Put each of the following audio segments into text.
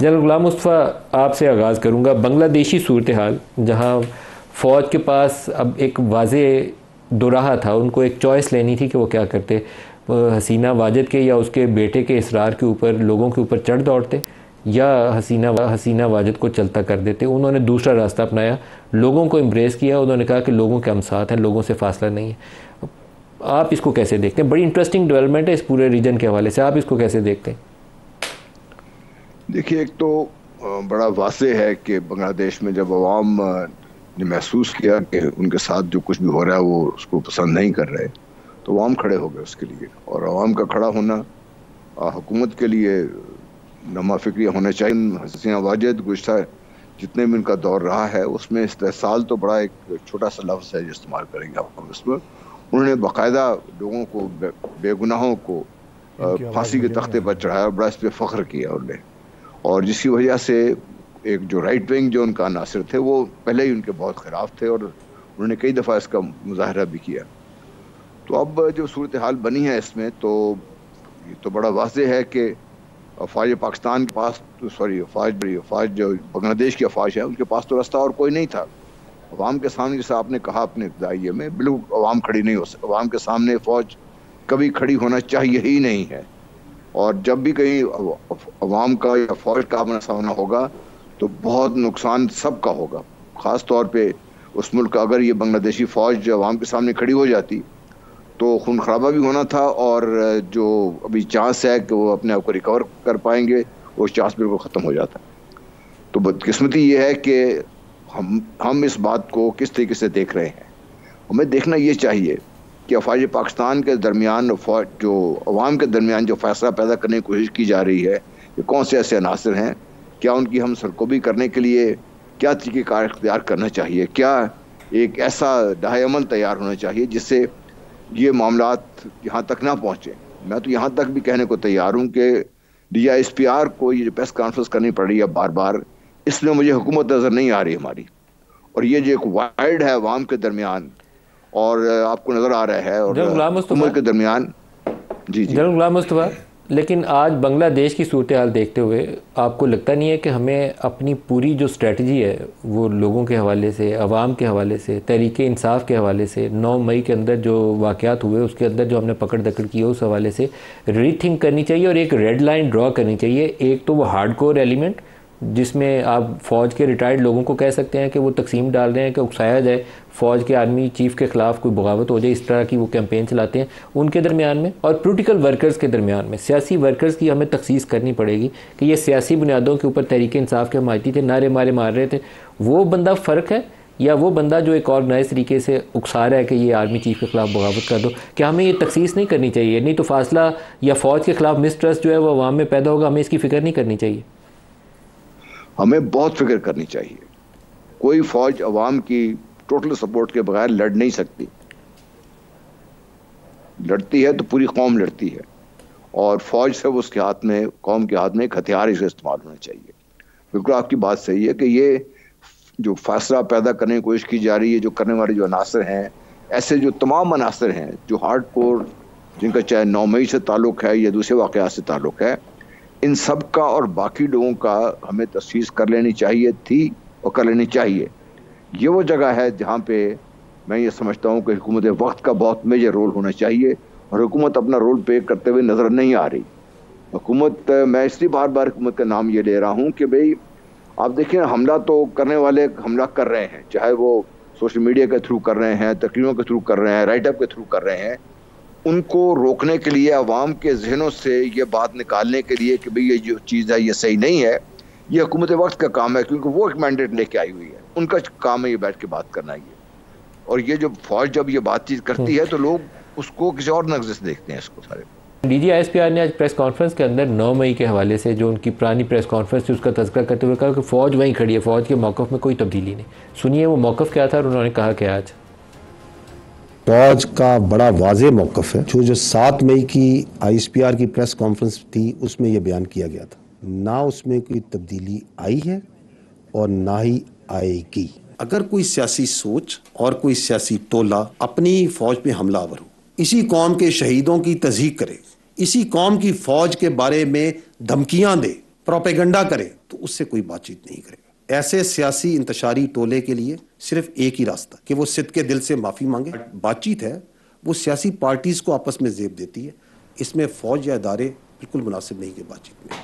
General Ghulam Mustafa, आपसे आगाज़ करूँगा। बांग्लादेशी सूरत हाल, जहाँ फ़ौज के पास अब एक वाजे दोराहा था, उनको एक चॉइस लेनी थी कि वो क्या करते, हसीना वाजिद के या उसके बेटे के इसरार के ऊपर, लोगों के ऊपर चढ़ दौड़ते या हसीना वाजिद को चलता कर देते। उन्होंने दूसरा रास्ता अपनाया, लोगों को एम्ब्रेस किया। उन्होंने कहा कि लोगों के हम साथ हैं, लोगों से फासला नहीं है। आप इसको कैसे देखते हैं? बड़ी इंटरेस्टिंग डेवलपमेंट है इस पूरे रीजन के हवाले से, आप इसको कैसे देखते हैं? देखिए, एक तो बड़ा वाज़ेह है कि बांग्लादेश में जब आवाम ने महसूस किया कि उनके साथ जो कुछ भी हो रहा है वो उसको पसंद नहीं कर रहे, तो आवाम खड़े हो गए उसके लिए। और आवाम का खड़ा होना हुकूमत के लिए नमा फिक्री होना चाहिए। हसीना वाजिद गुज़श्ता जितने भी उनका दौर रहा है उसमें इस्तेहसाल तो बड़ा एक छोटा सा लफ्ज़ है जो इस्तेमाल करेंगे आपको इसमें। उन्होंने बाकायदा लोगों को बेगुनाहों को फांसी के तख्ते पर चढ़ाया, बड़ा इस पर फ़ख्र किया उन्होंने। और जिसकी वजह से एक जो राइट विंग जो उनका अनासर थे वो पहले ही उनके बहुत ख़िलाफ़ थे और उन्होंने कई दफ़ा इसका मुजाहरा भी किया। तो अब जो सूरत हाल बनी है इसमें, तो ये तो बड़ा वाज़ेह है कि फ़ौज पाकिस्तान के पास फ़ौज जो बांग्लादेश की फ़ौज है उनके पास तो रास्ता और कोई नहीं था। अवाम के सामने, जैसे आपने कहा अपने इब्तिदाइये में, बिल्कुल अवाम खड़ी नहीं हो सकती। अवाम के सामने फ़ौज कभी खड़ी होना चाहिए ही नहीं है। और जब भी कहीं अवाम का या फ़ौज का आमना सामना होगा तो बहुत नुकसान सबका होगा। ख़ास तौर पर उस मुल्क का, अगर ये बांग्लादेशी फ़ौज जो अवाम के सामने खड़ी हो जाती तो खून खराबा भी होना था, और जो अभी चांस है कि वो अपने आप को रिकवर कर पाएंगे वो चांस बिल्कुल ख़त्म हो जाता। तो बदकिस्मती ये है कि हम इस बात को किस तरीके से देख रहे हैं। हमें देखना ये चाहिए कि अफवाज पाकिस्तान के दरमियान, फौज जो अवाम के दरमियान जो फ़ैसला पैदा करने की कोशिश की जा रही है, कि कौन से ऐसे अनासर हैं, क्या उनकी हम सरकोबी करने के लिए क्या तरीक़ेकार इख्तियार करना चाहिए, क्या एक ऐसा दायमल तैयार होना चाहिए जिससे ये मामला यहाँ तक ना पहुँचे। मैं तो यहाँ तक भी कहने को तैयार हूँ कि DG ISPR को ये जो प्रेस कॉन्फ्रेंस करनी पड़ रही है बार बार, इसमें मुझे हुकूमत नज़र नहीं आ रही हमारी। और ये जो एक वाइड है अवाम के दरमियान और आपको नज़र आ रहा है, और जनरल के दरमियान जनरल गुलाम मुस्तफा। लेकिन आज बांग्लादेश की सूरत हाल देखते हुए आपको लगता नहीं है कि हमें अपनी पूरी जो स्ट्रेटजी है वो लोगों के हवाले से, अवाम के हवाले से, तहरीक इंसाफ के हवाले से, 9 मई के अंदर जो वाक़यात हुए उसके अंदर जो हमने पकड़ दकड़ की है उस हवाले से रीथिंक करनी चाहिए और एक रेड लाइन ड्रा करनी चाहिए? एक तो वो हार्डकोर एलिमेंट जिसमें आप फ़ौज के रिटायर्ड लोगों को कह सकते हैं कि वो तकसीम डाल रहे हैं, कि उकसाया जाए, फ़ौज के आर्मी चीफ़ के ख़िलाफ़ कोई बगावत हो जाए, इस तरह की वो कैंपेन चलाते हैं, उनके दरमियान में। और पोलिटिकल वर्कर्स के दरमियान में सियासी वर्कर्स की हमें तखसीस करनी पड़ेगी कि ये सियासी बुनियादों के ऊपर तहरीक इंसाफ के हमायती थे, नारे मारे मार रहे थे। वो बंदा फ़र्क है या वो बंदा जो एक ऑर्गनाइज तरीके से उकसा रहा है कि ये आर्मी चीफ़ के ख़िलाफ़ बगावत कर दो, क्या हमें ये तखसीस नहीं करनी चाहिए? नहीं तो फासला या फ़ौज के ख़िलाफ़ मिसट्रस्ट जो है वो अवाम में पैदा होगा। हमें इसकी फ़िक्र नहीं करनी चाहिए। हमें बहुत फिक्र करनी चाहिए। कोई फ़ौज अवाम की टोटल सपोर्ट के बगैर लड़ नहीं सकती। लड़ती है तो पूरी कौम लड़ती है, और फ़ौज सिर्फ उसके हाथ में, कौम के हाथ में एक हथियार इसका इस्तेमाल होना चाहिए। बिल्कुल आपकी बात सही है कि ये जो फासला पैदा करने की कोशिश की जा रही है, जो करने वाले जो अनासर हैं, ऐसे जो तमाम अनासर हैं जो हार्ड कोर, जिनका चाहे 9 मई से ताल्लुक़ है या दूसरे वाक़यात से ताल्लुक़ है, इन सब का और बाकी लोगों का हमें तशख़ीस कर लेनी चाहिए थी और कर लेनी चाहिए। ये वो जगह है जहाँ पे मैं ये समझता हूँ कि हुकूमत वक्त का बहुत मेजर रोल होना चाहिए, और हुकूमत अपना रोल प्ले करते हुए नज़र नहीं आ रही। हुकूमत, मैं इसलिए बार बार हुकूमत का नाम ये ले रहा हूँ कि भाई आप देखिए, हमला तो करने वाले हमला कर रहे हैं, चाहे वो सोशल मीडिया के थ्रू कर रहे हैं, तकरीरों के थ्रू कर रहे हैं, राइटअप के थ्रू कर रहे हैं। उनको रोकने के लिए, आवाम के जहनों से ये बात निकालने के लिए कि भाई ये जो चीज़ है ये सही नहीं है, ये हुकूमत वक्त का काम है, क्योंकि वो एक मैंडेट लेके आई हुई है। उनका काम है ये बैठ के बात करना ये। और ये जब फ़ौज जब ये बातचीत करती है तो लोग उसको किसी और नज़र से देखते हैं इसको सारे। DG ISPR ने आज प्रेस कॉन्फ्रेंस के अंदर 9 मई के हवाले से जो उनकी पुरानी प्रेस कॉन्फ्रेंस थी उसका तज़किरा करते हुए कहा कि फ़ौज वहीं खड़ी है, फ़ौज के मौक़िफ़ में कोई तब्दीली नहीं। सुनिए वो मौक़िफ़ क्या था और उन्होंने कहा कि आज फ़ौज का बड़ा वाज़े मौक़िफ़ है। जो 7 मई की ISPR की प्रेस कॉन्फ्रेंस थी उसमें यह बयान किया गया था, ना उसमें कोई तब्दीली आई है और ना ही आएगी। अगर कोई सियासी सोच और कोई सियासी टोला अपनी फ़ौज पे हमलावर हो, इसी कौम के शहीदों की तज़हीक करे, इसी कौम की फ़ौज के बारे में धमकियाँ दे, प्रोपेगेंडा करे तो उससे कोई बातचीत नहीं करेगा। ऐसे सियासी इंतशारी टोले के लिए सिर्फ एक ही रास्ता कि वो सिद्ध के दिल से माफ़ी मांगे। बातचीत है वो सियासी पार्टीज़ को आपस में जेब देती है, इसमें फ़ौज या इदारे बिल्कुल मुनासिब नहीं है बातचीत में।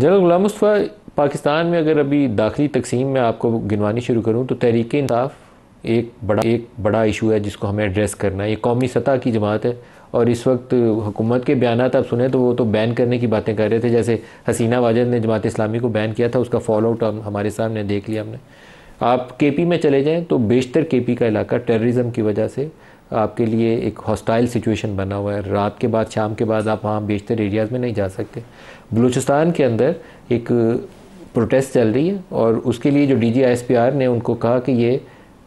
जनरल गुलाम मुस्तफा, पाकिस्तान में अगर अभी दाखिली तकसीम में आपको गिनवानी शुरू करूँ तो तहरीक इंसाफ एक बड़ा इशू है जिसको हमें एड्रेस करना है। ये कौमी सतह की जमात है और इस वक्त हुकूमत के बयान आप सुने तो वो तो बैन करने की बातें कर रहे थे, जैसे हसीना वाजिद ने जमात इस्लामी को बैन किया था, उसका फॉलोआउट हमारे सामने देख लिया हमने। आप केपी में चले जाएं तो बेशतर केपी का इलाका टेररिज्म की वजह से आपके लिए एक हॉस्टाइल सिचुएशन बना हुआ है। रात के बाद, शाम के बाद आप वहाँ बेशतर एरियाज़ में नहीं जा सकते। बलूचिस्तान के अंदर एक प्रोटेस्ट चल रही है और उसके लिए जो DG ISPR ने उनको कहा कि ये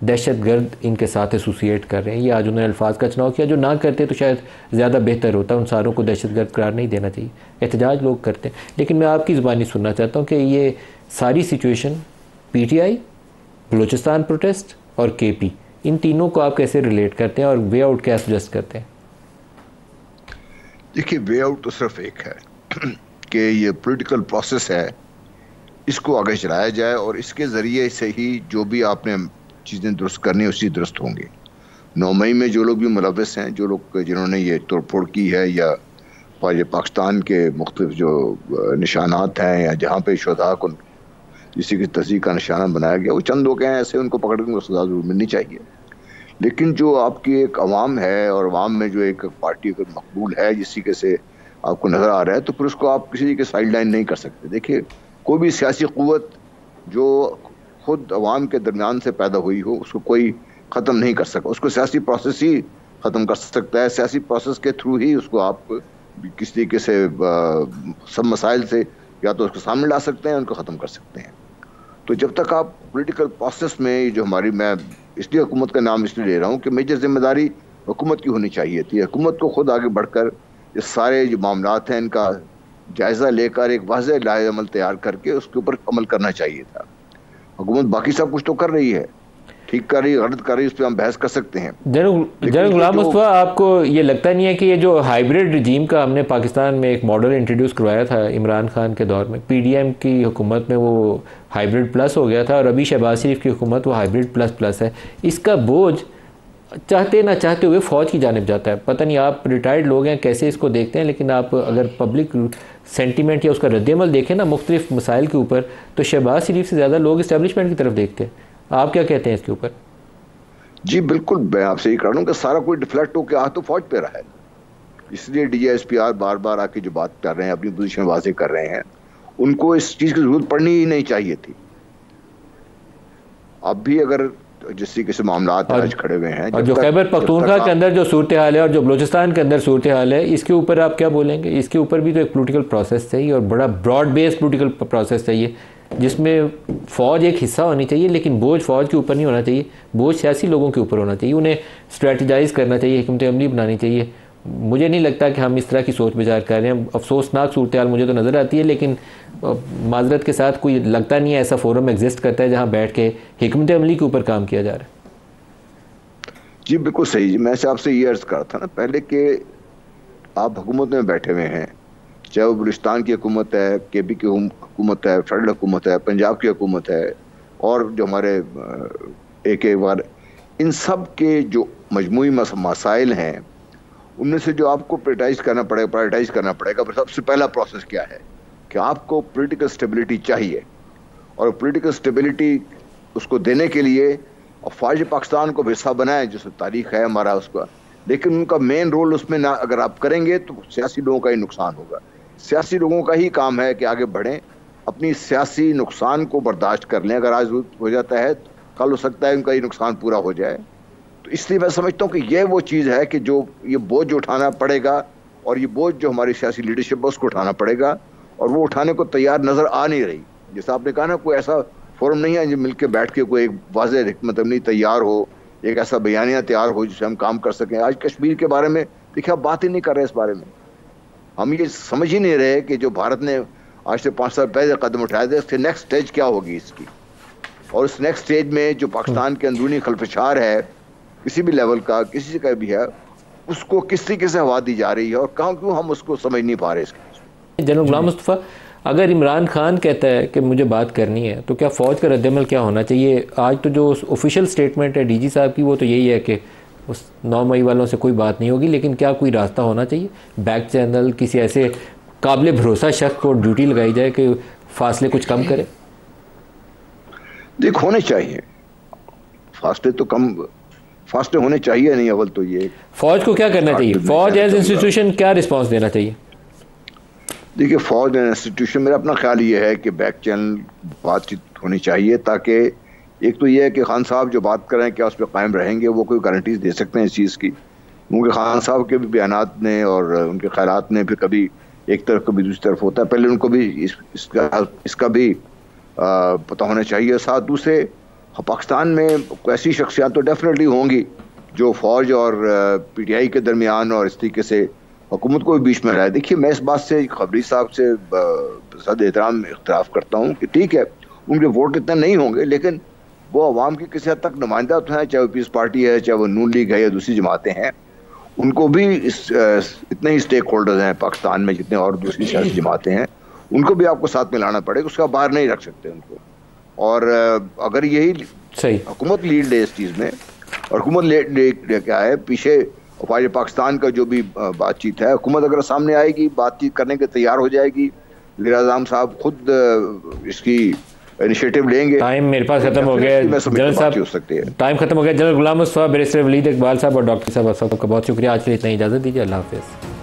दहशतगर्द इनके साथ एसोसिएट कर रहे हैं। ये आज उन्होंने अल्फाज का चुनाव किया, जो ना करते तो शायद ज़्यादा बेहतर होता। उन सारों को दहशतगर्द करार नहीं देना चाहिए, एहतजाज लोग करते हैं। लेकिन मैं आपकी ज़ुबानी सुनना चाहता हूँ कि ये सारी सिचुएशन PTI, बलूचिस्तान प्रोटेस्ट और KP, इन तीनों को आप कैसे रिलेट करते हैं और वे आउट क्या सजेस्ट करते हैं? देखिए, वे आउट तो सिर्फ एक है कि ये पॉलिटिकल प्रोसेस है, इसको आगे चलाया जाए और इसके ज़रिए से ही जो भी आपने चीज़ें दुरुस्त करनी उसी दुरुस्त होंगे। 9 मई में जो लोग भी मुलविस हैं, जो लोग जिन्होंने ये तोड़फोड़ की है या पाकिस्तान के मुख्तलिफ जो निशानात हैं या जहाँ पे शहदा को किसी की तस्दीक का निशाना बनाया गया, वो चंद लोग हैं ऐसे, उनको पकड़ के सजा जरूर मिलनी चाहिए। लेकिन जो आपकी एक अवाम है और अवाम में जो एक पार्टी अगर मकबूल है जिस तरीके से आपको नज़र आ रहा है, तो फिर उसको आप किसी के साइड लाइन नहीं कर सकते। देखिए, कोई भी सियासी क़ुव्वत जो खुद अवाम के दरमियान से पैदा हुई हो उसको कोई ख़त्म नहीं कर सका, उसको सियासी प्रोसेस ही ख़त्म कर सकता है। सियासी प्रोसेस के थ्रू ही उसको आप किस तरीके से सब मसाइल से या तो उसको सामने ला सकते हैं, उनको ख़त्म कर सकते हैं। तो जब तक आप पॉलिटिकल प्रोसेस में जो हमारी, मैं इसलिए हुकूमत का नाम इसलिए ले रहा हूँ कि मेजर जिम्मेदारी हुकूमत की होनी चाहिए थी। हुकूमत को खुद आगे बढ़कर ये सारे जो मामलात हैं इनका जायज़ा लेकर एक वाज़ेह लाए अमल तैयार करके उसके ऊपर अमल करना चाहिए था। हुकूमत बाकी सब कुछ तो कर रही है, ठीक कर रही है, गलत कर रही है, उस पर हम बहस कर सकते हैं। जनरल गुलाम मुस्तफा, आपको ये लगता नहीं है कि ये जो हाइब्रिड रिजीम का हमने पाकिस्तान में एक मॉडल इंट्रोड्यूस करवाया था इमरान खान के दौर में, PDM की हुकूमत में वो हाइब्रिड प्लस हो गया था और अभी शहबाज शरीफ की हुकूमत वो हाइब्रिड प्लस प्लस है, इसका बोझ चाहते ना चाहते हुए फ़ौज की जानिब जाता है। पता नहीं आप रिटायर्ड लोग हैं कैसे इसको देखते हैं, लेकिन आप अगर पब्लिक सेंटीमेंट या उसका रद्दमल देखें ना मुख्तलिफ मसाइल के ऊपर, तो शहबाज शरीफ से ज़्यादा लोग इस्टेब्लिशमेंट की तरफ देखते हैं। आप क्या कहते हैं इसके ऊपर? जी बिल्कुल, मैं आपसे ये कह रहा हूँ कि सारा कोई डिफ्लेक्ट होकर आ तो फौज पे रहा है, इसलिए DG ISPR बार बार आके जो बात कर रहे हैं, अपनी पोजीशन वाजे कर रहे हैं, उनको इस चीज़ की जरूरत पड़नी ही नहीं चाहिए थी। अब भी अगर जिस तरीके से मामला आज खड़े हुए हैं और जो खैबर पख्तूनख्वा के अंदर जो सूरत हाल है और जो बलूचिस्तान के अंदर सूरत हाल है, इसके ऊपर आप क्या बोलेंगे? इसके ऊपर भी तो एक पोलिटिकल प्रोसेस चाहिए और बड़ा ब्रॉड बेस्ड पोलिटिकल प्रोसेस चाहिए जिसमें फ़ौज एक हिस्सा होनी चाहिए, लेकिन बोझ फ़ौज के ऊपर नहीं होना चाहिए, बोझ सियासी लोगों के ऊपर होना चाहिए। उन्हें स्ट्रेटजाइज़ करना चाहिए, हिकमत अमली बनानी चाहिए। मुझे नहीं लगता कि हम इस तरह की सोच विचार कर रहे हैं। अफसोसनाक सूरत हाल मुझे तो नज़र आती है, लेकिन माजरत के साथ कोई लगता नहीं है ऐसा फोरम एग्जिस्ट करता है जहाँ बैठ के हिकमत अमली के ऊपर काम किया जा रहा है। जी बिल्कुल सही, मैं आपसे ये अर्ज़ कर रहा था ना पहले कि आप हुकूमत में बैठे हुए हैं, चाहे वो बलूचिस्तान की हुकूमत है, KP की हुकूमत है, फेडरल हुकूमत है, पंजाब की हुकूमत है और जो हमारे एक बार इन सब के जो मजमूई मसाइल हैं उनमें से जो आपको प्रायोरिटाइज़ करना पड़ेगा। पर सबसे पहला प्रोसेस क्या है कि आपको पॉलिटिकल स्टेबिलिटी चाहिए और पॉलिटिकल स्टेबिलिटी उसको देने के लिए फ़ौज पाकिस्तान को हिस्सा बनाए जो तारीख है हमारा उसका, लेकिन उनका मेन रोल उसमें ना अगर आप करेंगे तो सियासी लोगों का ही नुकसान होगा। सियासी लोगों का ही काम है कि आगे बढ़ें, अपनी सियासी नुकसान को बर्दाश्त कर लें। अगर आज हो जाता है तो कल हो सकता है उनका ये नुकसान पूरा हो जाए। तो इसलिए मैं समझता हूँ कि ये वो चीज़ है कि जो ये बोझ उठाना पड़ेगा और ये बोझ जो हमारी सियासी लीडरशिप है उसको उठाना पड़ेगा और वो उठाने को तैयार नज़र आ नहीं रही। जैसा आपने कहा ना, कोई ऐसा फोरम नहीं है जो मिल के बैठ के कोई एक वाज़ेह मतलब नहीं तैयार हो, एक ऐसा बयानिया तैयार हो जिससे हम काम कर सकें। आज कश्मीर के बारे में देखिए, आप बात ही नहीं कर रहे इस बारे में। हम ये समझ ही नहीं रहे कि जो भारत ने आज से 5 साल पहले कदम उठाए थे उसके नेक्स्ट स्टेज क्या होगी इसकी, और उस नेक्स्ट स्टेज में जो पाकिस्तान के अंदरूनी खलफशार है किसी भी लेवल का, किसी का भी है, उसको किस तरीके से हवा दी जा रही है और क्यों हम उसको समझ नहीं पा रहे इसके। जनरल गुलाम मुस्तफा, अगर इमरान खान कहता है कि मुझे बात करनी है तो क्या फ़ौज का रद्दमल क्या होना चाहिए? आज तो जो ऑफिशियल स्टेटमेंट है डीजी साहब की वो तो यही है कि उस 9 मई वालों से कोई बात नहीं होगी, लेकिन क्या कोई रास्ता होना चाहिए? बैक चैनल किसी ऐसे काबिल भरोसा शख्स को ड्यूटी लगाई जाए कि फासले कुछ कम करे? देख, होने चाहिए फासले, तो कम फासले होने चाहिए नहीं। अव्वल तो ये फौज को क्या करना चाहिए, फौज एज इंस्टीट्यूशन क्या रिस्पांस देना चाहिए? देखिए, फौज इंस्टीट्यूशन मेरा अपना ख्याल ये है कि बैक चैनल बातचीत होनी चाहिए, ताकि एक तो ये है कि खान साहब जो बात करें क्या उस पर कायम रहेंगे, वो कोई गारंटीज दे सकते हैं इस चीज़ की, क्योंकि खान साहब के भी बयानात ने और उनके ख्यालात ने फिर कभी एक तरफ कभी दूसरी तरफ होता है। पहले उनको भी इसका भी पता होना चाहिए। साथ दूसरे पाकिस्तान में ऐसी शख्सियात तो डेफिनेटली होंगी जो फ़ौज और पीटीआई के दरमियान और इस तरीके से हुकूमत को भी बीच में लाए। देखिए, मैं इस बात से खबरी साहब से सद एहतराम इख्तलाफ करता हूँ कि ठीक है उनके वोट इतने नहीं होंगे, लेकिन वो आवाम के किसी हद तक नुमाइंदा तो हैं, चाहे वो पीपल्स पार्टी है, चाहे वो नून लीग है या दूसरी जमातें हैं, उनको भी इतने ही स्टेक होल्डर्स हैं पाकिस्तान में जितने और दूसरी सियासी जमातें हैं, उनको भी आपको साथ में लाना पड़ेगा, उसका बाहर नहीं रख सकते उनको। और अगर यही सही हुकूमत लीड ले इस चीज़ में, और हुकूमत ले क्या है पीछे अफवाज पाकिस्तान का जो भी बातचीत है, हुकूमत अगर सामने आएगी बातचीत करने के तैयार हो जाएगी, वज़ीर-ए-आज़म साहब खुद इसकी इनिशिएटिव लेंगे। टाइम मेरे पास खत्म हो गया जनरल साहब, हो सकती है टाइम खत्म हो गया। जनरल गुलाम मुस्तफा, बैरिस्टर वलीद इकबाल साहब और डॉक्टर साहब, आपका बहुत शुक्रिया। आज के लिए इतना ही, इजाज़त दीजिए, अल्लाह हाफिज़।